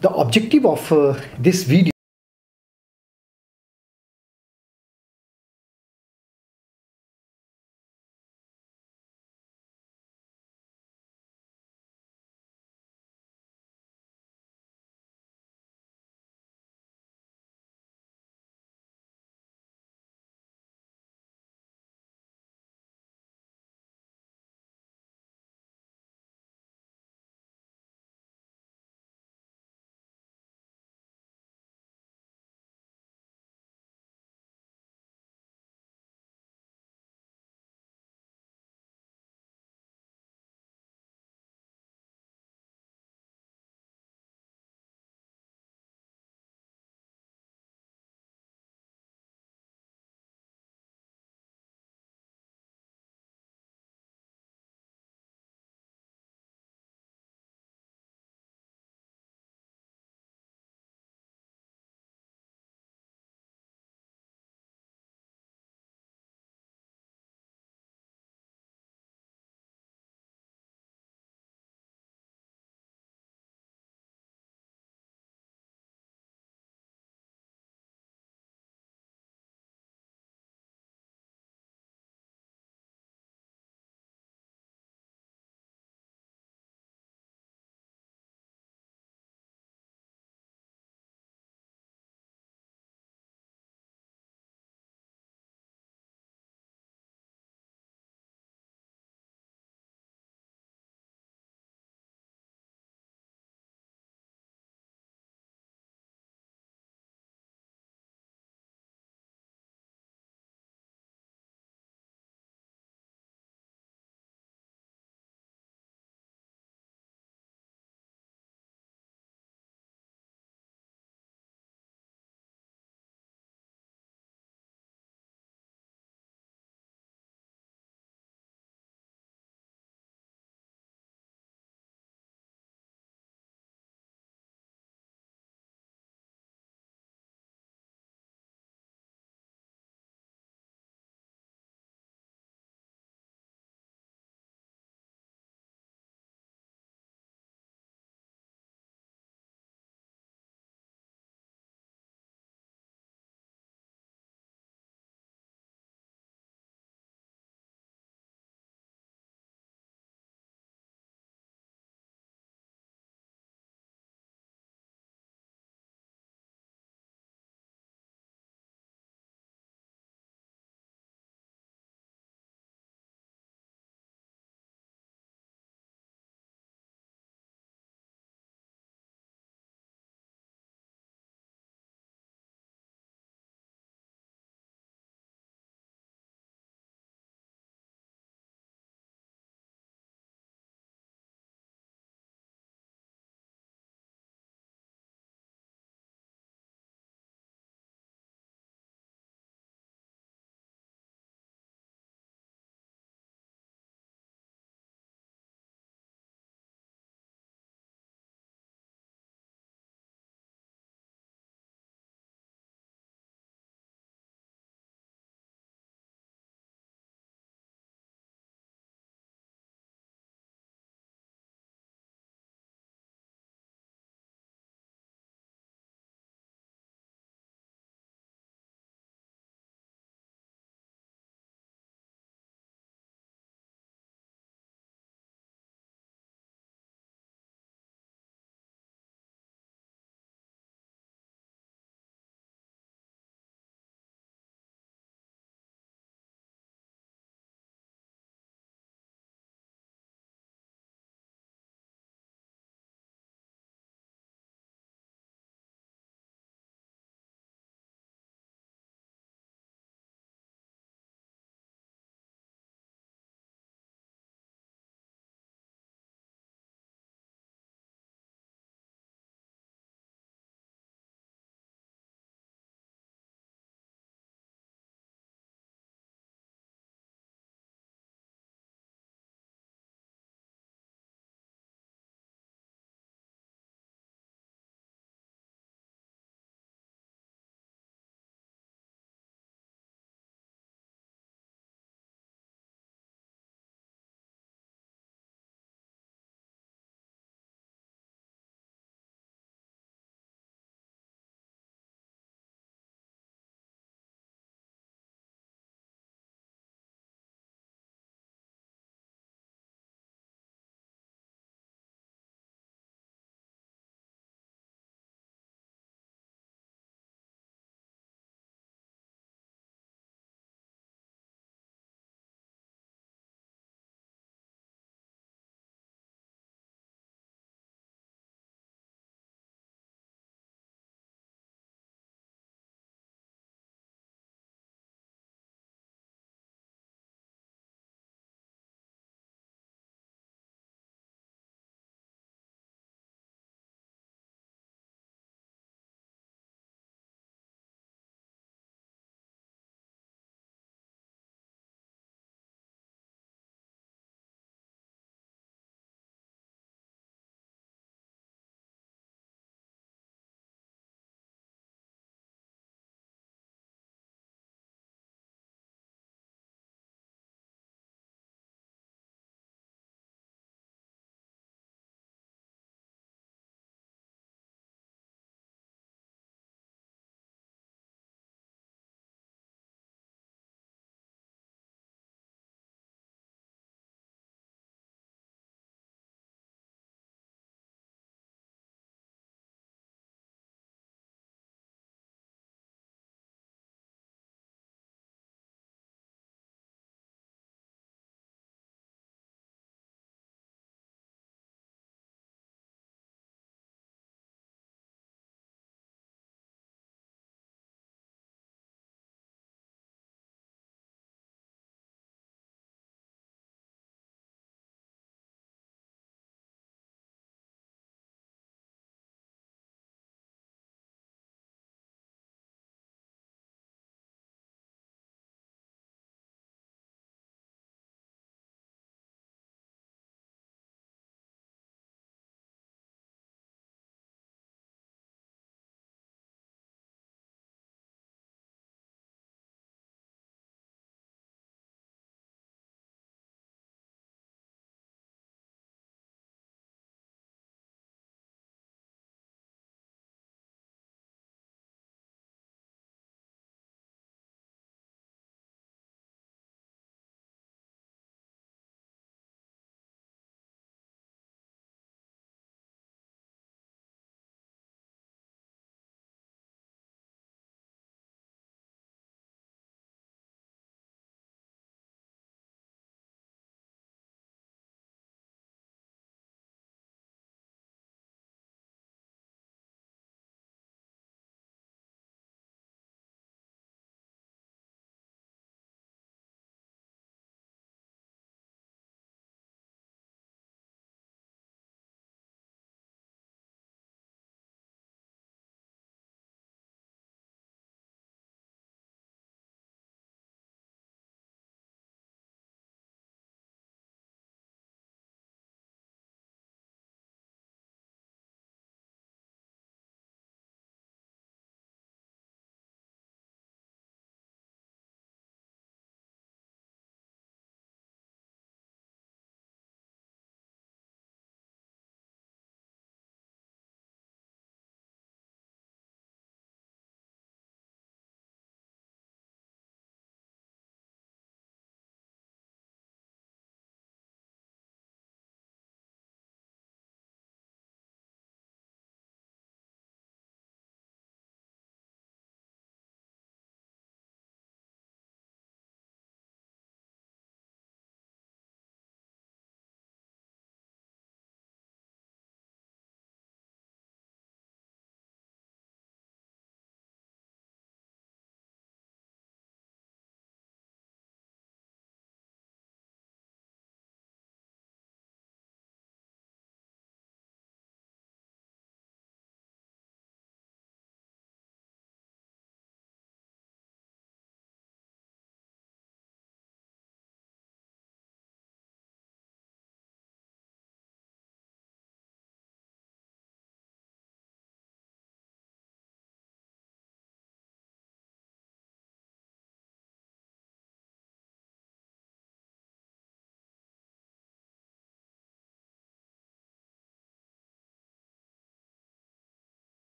The objective of this video